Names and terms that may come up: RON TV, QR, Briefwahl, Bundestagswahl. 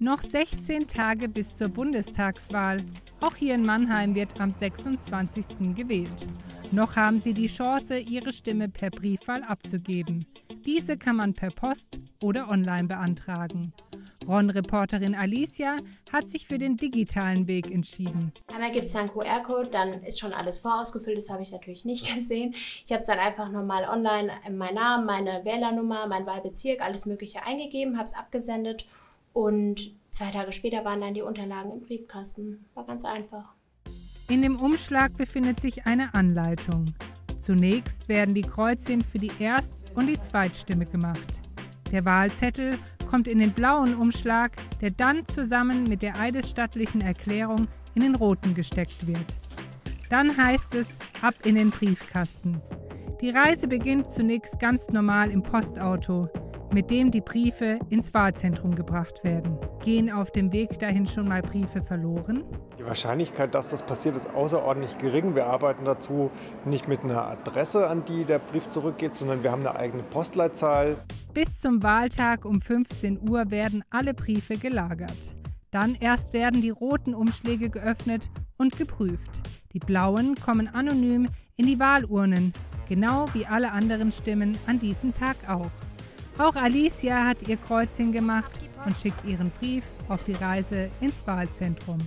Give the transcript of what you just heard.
Noch 16 Tage bis zur Bundestagswahl. Auch hier in Mannheim wird am 26. gewählt. Noch haben Sie die Chance, Ihre Stimme per Briefwahl abzugeben. Diese kann man per Post oder online beantragen. RON-Reporterin Alicia hat sich für den digitalen Weg entschieden. Einmal gibt es einen QR-Code, dann ist schon alles vorausgefüllt, das habe ich natürlich nicht gesehen. Ich habe es dann einfach nochmal online, meinen Namen, meine Wählernummer, mein Wahlbezirk, alles Mögliche eingegeben, habe es abgesendet und 2 Tage später waren dann die Unterlagen im Briefkasten. War ganz einfach. In dem Umschlag befindet sich eine Anleitung. Zunächst werden die Kreuzchen für die Erst- und die Zweitstimme gemacht. Der Wahlzettel kommt in den blauen Umschlag, der dann zusammen mit der eidesstattlichen Erklärung in den roten gesteckt wird. Dann heißt es, ab in den Briefkasten. Die Reise beginnt zunächst ganz normal im Postauto, mit dem die Briefe ins Wahlzentrum gebracht werden. Gehen auf dem Weg dahin schon mal Briefe verloren? Die Wahrscheinlichkeit, dass das passiert, ist außerordentlich gering. Wir arbeiten dazu nicht mit einer Adresse, an die der Brief zurückgeht, sondern wir haben eine eigene Postleitzahl. Bis zum Wahltag um 15 Uhr werden alle Briefe gelagert. Dann erst werden die roten Umschläge geöffnet und geprüft. Die blauen kommen anonym in die Wahlurnen, genau wie alle anderen Stimmen an diesem Tag auch. Auch Alicia hat ihr Kreuzchen gemacht und schickt ihren Brief auf die Reise ins Wahlzentrum.